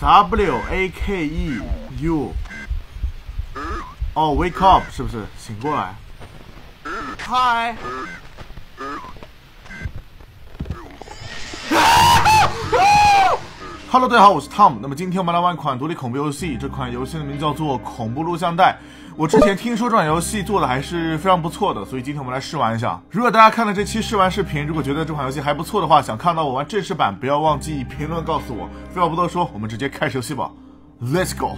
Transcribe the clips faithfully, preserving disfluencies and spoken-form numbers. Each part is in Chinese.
W A K E U。哦 ，wake up 是不是醒过来 ？Hi。Hello， 大家好，我是 Tom。那么今天我们来玩一款独立恐怖游戏，这款游戏的名字叫做《恐怖录像带》。我之前听说这款游戏做的还是非常不错的，所以今天我们来试玩一下。如果大家看了这期试玩视频，如果觉得这款游戏还不错的话，想看到我玩正式版，不要忘记评论告诉我。废话不多说，我们直接开始游戏吧 ，Let's go。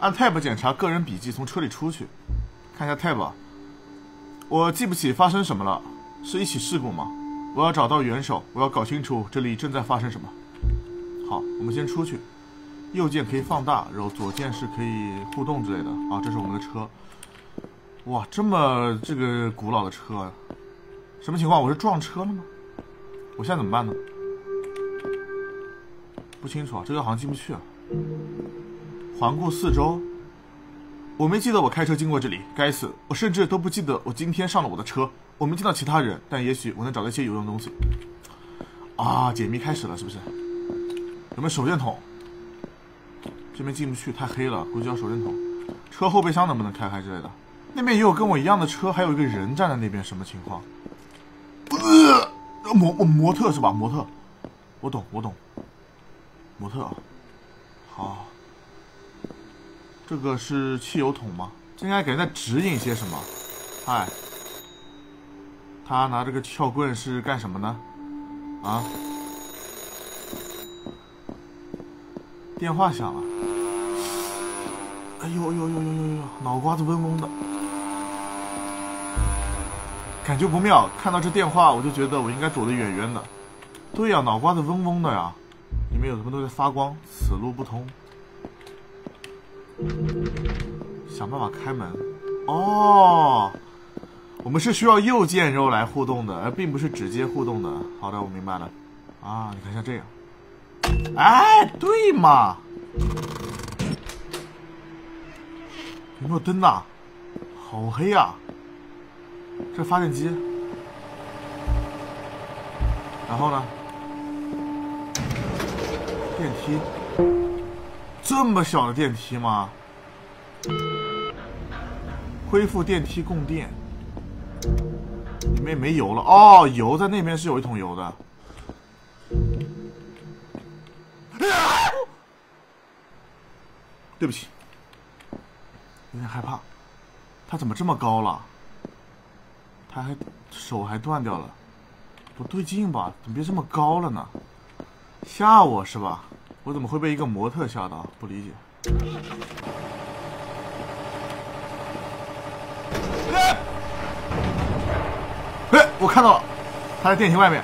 按 tab 检查个人笔记，从车里出去，看一下 tab。我记不起发生什么了，是一起事故吗？我要找到元首，我要搞清楚这里正在发生什么。好，我们先出去。右键可以放大，然后左键是可以互动之类的。啊，这是我们的车。哇，这么这个古老的车啊，什么情况？我是撞车了吗？我现在怎么办呢？不清楚啊，这个好像进不去啊。 环顾四周，我没记得我开车经过这里。该死，我甚至都不记得我今天上了我的车。我没见到其他人，但也许我能找到一些有用的东西。啊，解密开始了，是不是？有没有手电筒？这边进不去，太黑了，估计要手电筒。车后备箱能不能开开之类的？那边也有跟我一样的车，还有一个人站在那边，什么情况？呃、模模特是吧？模特，我懂，我懂。模特，好。 这个是汽油桶吗？这应该感觉在指引些什么。嗨，他拿这个撬棍是干什么呢？啊！电话响了。哎呦呦呦呦呦呦！脑瓜子嗡嗡的，感觉不妙。看到这电话，我就觉得我应该躲得远远的。对呀、啊，脑瓜子嗡嗡的呀，里面有什么都在发光。此路不通。 想办法开门哦，我们是需要右键然后来互动的，而并不是直接互动的。好的，我明白了。啊，你看像这样，哎，对嘛？有没有灯呐？好黑呀、啊！这发电机，然后呢？电梯。 这么小的电梯吗？恢复电梯供电，里面没油了哦，油在那边是有一桶油的。对不起，有点害怕。它怎么这么高了？它还手还断掉了，不对劲吧？怎么变这么高了呢？吓我是吧？ 我怎么会被一个模特吓到？不理解。哎，我看到了，他在电梯外面。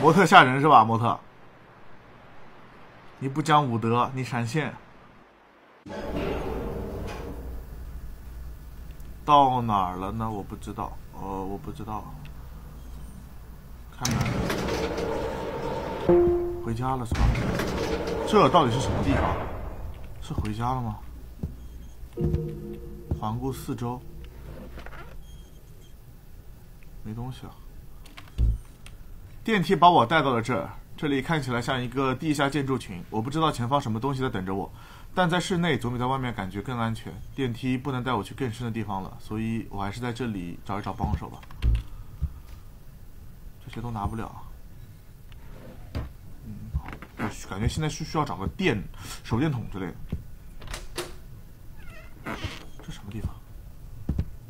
模特吓人是吧？模特，你不讲武德，你闪现。到哪儿了呢？我不知道。呃，我不知道。开门。 回家了是吧？这到底是什么地方？是回家了吗？环顾四周，没东西啊。电梯把我带到了这儿，这里看起来像一个地下建筑群。我不知道前方什么东西在等着我，但在室内总比在外面感觉更安全。电梯不能带我去更深的地方了，所以我还是在这里找一找帮手吧。这些都拿不了。 感觉现在是需要找个电手电筒之类的。这什么地方？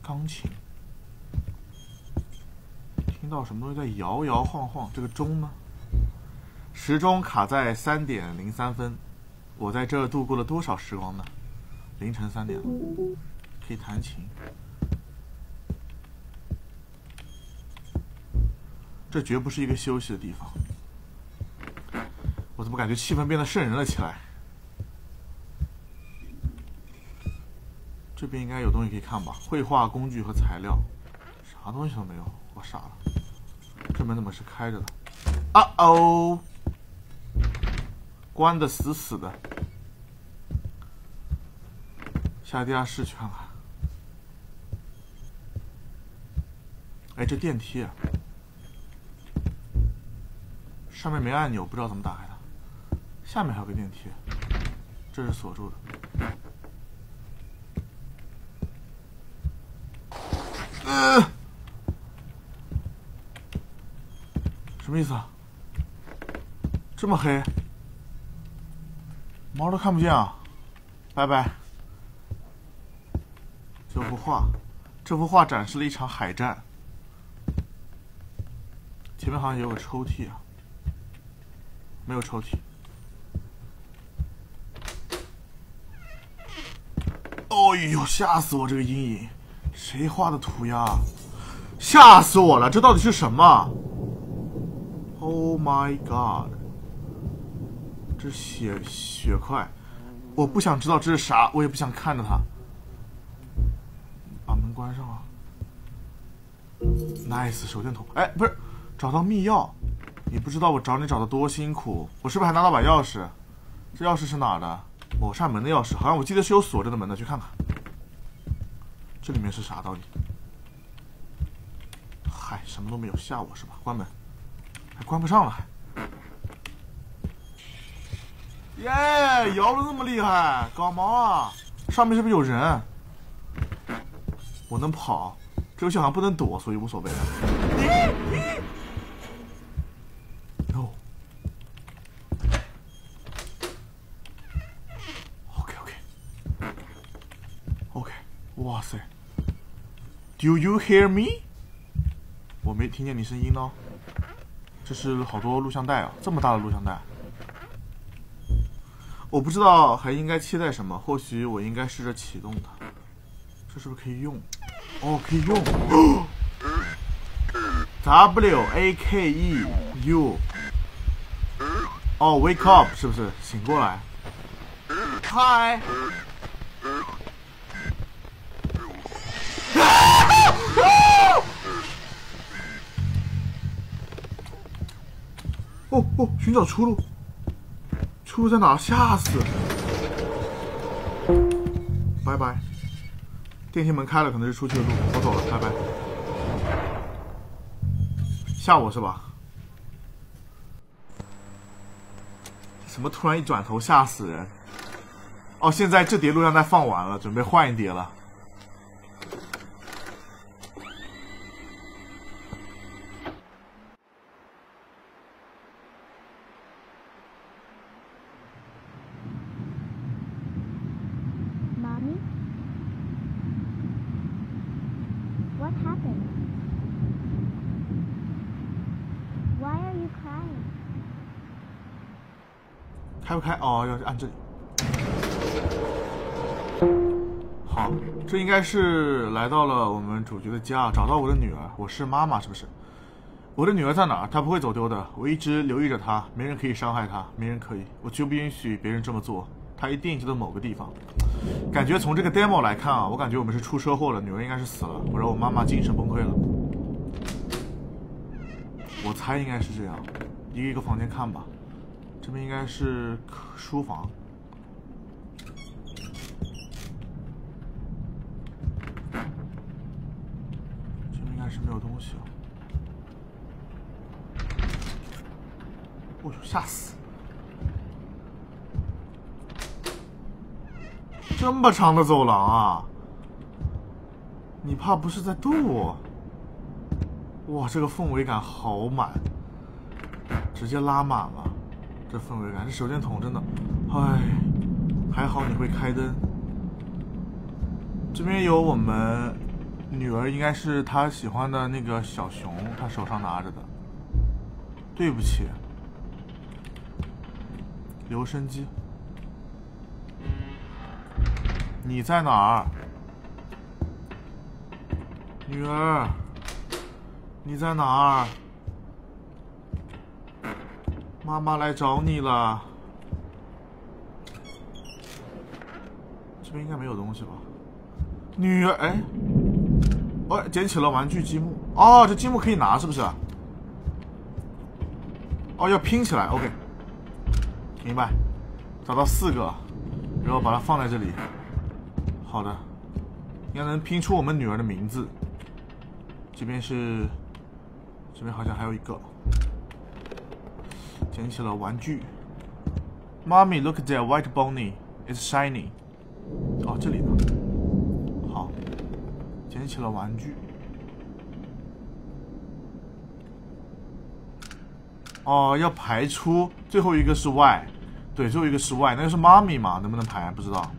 钢琴。听到什么东西在摇摇晃晃？这个钟呢？时钟卡在三点零三分。我在这度过了多少时光呢？凌晨三点了。可以弹琴。这绝不是一个休息的地方。 我怎么感觉气氛变得瘆人了起来？这边应该有东西可以看吧？绘画工具和材料，啥东西都没有，我傻了。这门怎么是开着的？啊哦，关的死死的。下地下室去看看。哎，这电梯啊，上面没按钮，不知道怎么打开它。下面还有个电梯，这是锁住的。 呃，什么意思啊？这么黑，毛都看不见啊！拜拜。这幅画，这幅画展示了一场海战。前面好像有个抽屉啊，没有抽屉。哦呦，吓死我！这个阴影。 谁画的图呀？吓死我了！这到底是什么 ？Oh my god！ 这血血块，我不想知道这是啥，我也不想看着它。把门关上啊 ！Nice， 手电筒。哎，不是，找到密钥。你不知道我找你找的多辛苦。我是不是还拿到把钥匙？这钥匙是哪的？某扇门的钥匙，好像我记得是有锁着的门的，去看看。 这里面是啥道理？嗨，什么都没有，吓我是吧？关门，还关不上了，还。耶，摇的那么厉害，搞毛啊！上面是不是有人？我能跑，这游戏好像不能躲，所以无所谓。No。OK OK OK。哇塞！ Do you hear me？ 我没听见你声音哦。这是好多录像带啊，这么大的录像带。我不知道还应该期待什么，或许我应该试着启动它。这是不是可以用？哦，可以用。W A K E U。哦 ，wake up， 是不是醒过来 ？Hi。 哦哦，寻找出路，出路在哪？吓死！拜拜，电梯门开了，可能是出去的路，我走了，拜拜。吓我是吧？什么突然一转头吓死人？哦，现在这叠录像带放完了，准备换一叠了。 开不开？哦，要是按这里。好，这应该是来到了我们主角的家，找到我的女儿。我是妈妈，是不是？我的女儿在哪儿？她不会走丢的。我一直留意着她，没人可以伤害她，没人可以。我绝不允许别人这么做。她一定就在某个地方。感觉从这个 demo 来看啊，我感觉我们是出车祸了，女儿应该是死了。我让我妈妈精神崩溃了。我猜应该是这样。一个一个房间看吧。 这边应该是书房，这边应该是没有东西了。我去，吓死！这么长的走廊啊！你怕不是在逗我？哇，这个氛围感好满，直接拉满了。 这氛围感，这手电筒真的，哎，还好你会开灯。这边有我们女儿，应该是她喜欢的那个小熊，她手上拿着的。对不起，留声机，你在哪儿？女儿，你在哪儿？ 妈妈来找你了，这边应该没有东西吧？女儿，哎，我、哦、捡起了玩具积木。哦，这积木可以拿是不是？哦，要拼起来 ，OK， 明白。找到四个，然后把它放在这里。好的，应该能拼出我们女儿的名字。这边是，这边好像还有一个。捡起了玩具。Mommy, look at that white bunny, it's shiny. 哦，这里呢。好，捡起了玩具。 哦，要排出最后一个是 Y， 对，最后一个是 Y， 那个是妈咪嘛？能不能排不知道。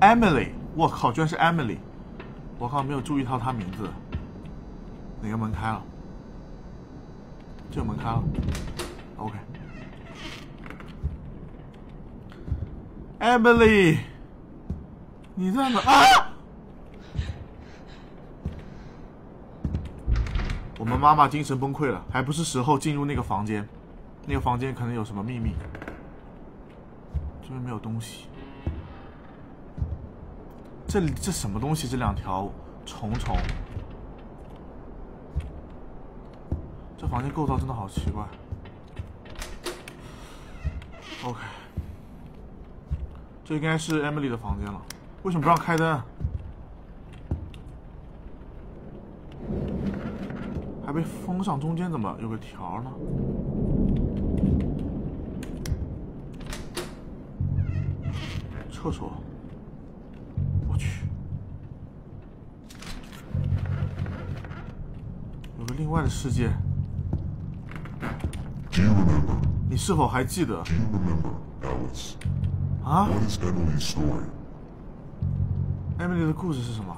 Emily， 我靠，居然是 Emily， 我靠，没有注意到她名字。哪个门开了？这个门开了。OK。Emily， 你在哪？啊！我们妈妈精神崩溃了，还不是时候进入那个房间，那个房间可能有什么秘密。这边没有东西，这里这什么东西？这两条虫虫，这房间构造真的好奇怪。OK， 这应该是 Emily 的房间了，为什么不让开灯？ 被封上，中间怎么有个条呢？厕所，我去，有个另外的世界。你是否还记得？啊 ？Emily 的故事是什么？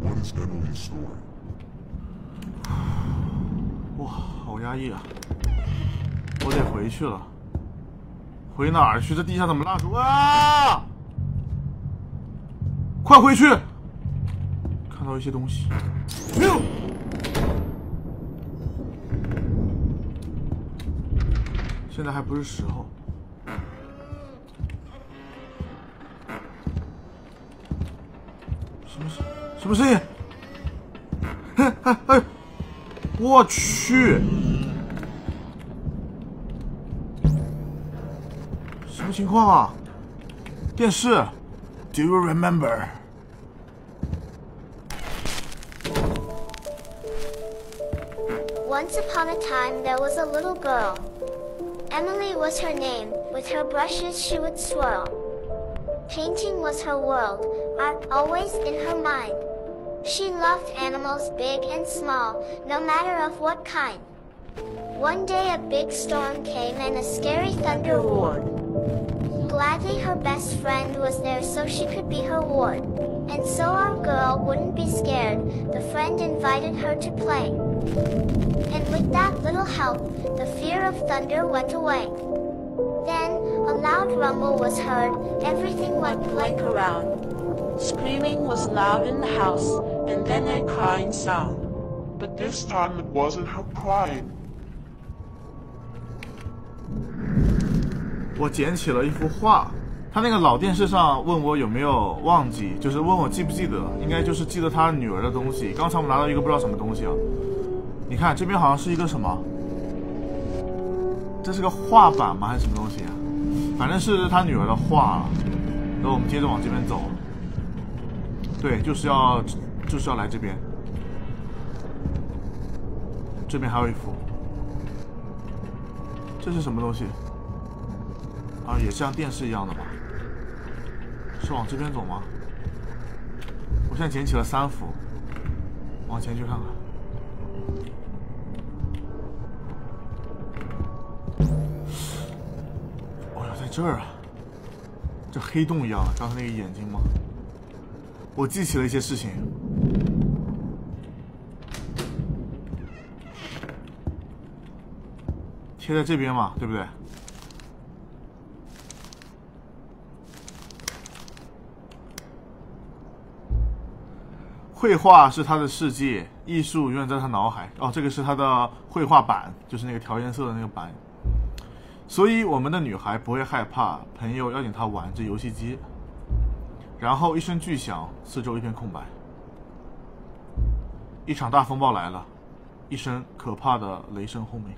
What is Emily's story? 哇，好压抑啊！我得回去了。回哪儿去？这地下怎么拉出啊？快回去！看到一些东西。哎呦！现在还不是时候。 什么声音？哎哎哎！我去！什么情况啊？电视 ？Do you remember？ Once upon a time, there was a little girl. Emily was her name. With her brushes, she would swirl. Painting was her world. Art always in her mind. She loved animals big and small, no matter of what kind. One day a big storm came and a scary thunder roared. Gladly her best friend was there so she could be her ward. And so our girl wouldn't be scared, the friend invited her to play. And with that little help, the fear of thunder went away. Then, a loud rumble was heard, everything went blank around. Screaming was loud in the house, and then a crying sound. But this time it wasn't her crying. 我捡起了一幅画，他那个老电视上问我有没有忘记，就是问我记不记得，应该就是记得他女儿的东西。刚才我们拿到一个不知道什么东西啊，你看这边好像是一个什么。 这是个画板吗？还是什么东西啊？反正是他女儿的画。然后我们接着往这边走。对，就是要，就是要来这边。这边还有一幅。这是什么东西？啊，也像电视一样的吧？是往这边走吗？我现在捡起了三幅，往前去看看。 这儿啊，这黑洞一样的，刚才那个眼睛吗？我记起了一些事情。贴在这边嘛，对不对？绘画是他的世界，艺术永远在他脑海。哦，这个是他的绘画板，就是那个调颜色的那个板。 所以我们的女孩不会害怕，朋友邀请她玩这游戏机。然后一声巨响，四周一片空白。一场大风暴来了，一声可怕的雷声轰鸣。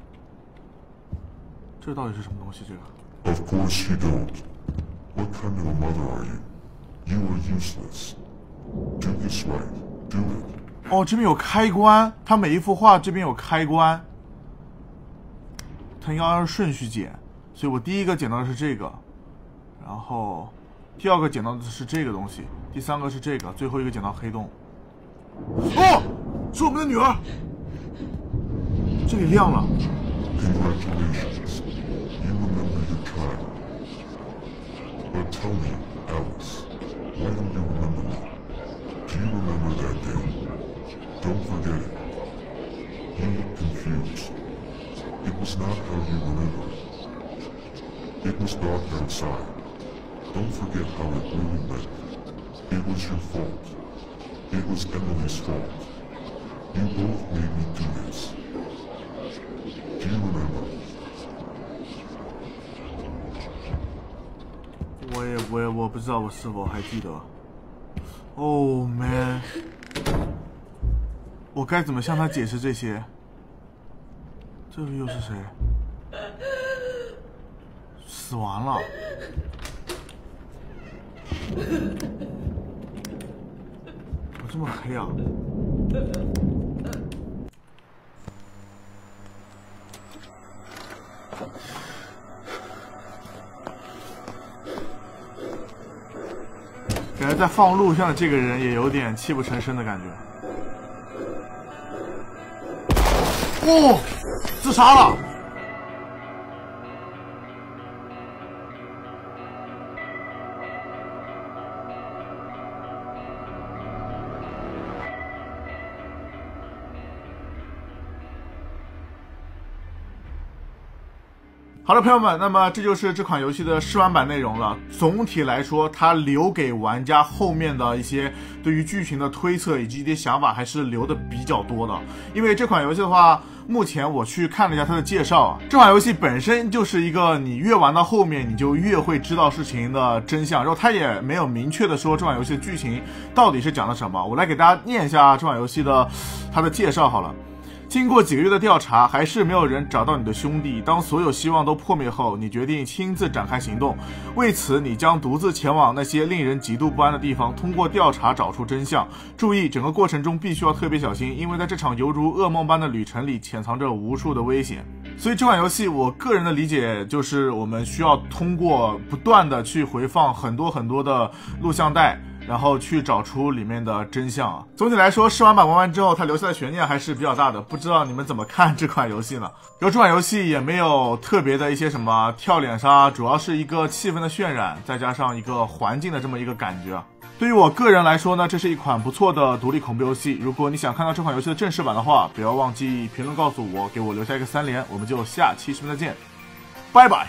这到底是什么东西？这个 ？Of course you don't. What kind of a mother are you? You are useless. Do this right. Do it. 哦，这边有开关，它每一幅画这边有开关，它应该按顺序捡，所以我第一个捡到的是这个，然后第二个捡到的是这个东西，第三个是这个，最后一个捡到黑洞。哦，是我们的女儿。这里亮了。Congratulations, you remember your child. But tell me, Alice, why don't you remember me? Do you remember that day? Don't forget it. You look confused. It was not how you remember. It was dark outside. Don't forget how it really went. It was your fault. It was Emily's fault. You both made me do this. Do you remember? 我也我也我不知道我是否还记得。Oh man！ 我该怎么向他解释这些？这又是谁？死完了。这么黑啊！感觉在放录像的这个人也有点泣不成声的感觉。哦，自杀了！好了，朋友们，那么这就是这款游戏的试玩版内容了。总体来说，它留给玩家后面的一些对于剧情的推测以及一些想法还是留的比较多的。因为这款游戏的话，目前我去看了一下它的介绍啊，这款游戏本身就是一个你越玩到后面你就越会知道事情的真相，然后它也没有明确的说这款游戏的剧情到底是讲了什么。我来给大家念一下这款游戏的它的介绍好了。经过几个月的调查，还是没有人找到你的兄弟。当所有希望都破灭后，你决定亲自展开行动。为此，你将独自前往那些令人极度不安的地方，通过调查找出真相。注意，整个过程中必须要特别小心，因为在这场犹如噩梦般的旅程里，潜藏着无数的危险。所以这款游戏，我个人的理解就是，我们需要通过不断的去回放很多很多的录像带。然后去找出里面的真相啊！总体来说，试玩版玩完之后，它留下的悬念还是比较大的，不知道你们怎么看这款游戏呢？然后这款游戏也没有特别的一些什么跳脸杀，主要是一个气氛的渲染，再加上一个环境的这么一个感觉啊。对于我个人来说呢，这是一款不错的独立恐怖游戏。如果你想看到这款游戏的正式版的话，不要忘记评论告诉我，给我留下一个三连。我们就下期视频再见，拜拜。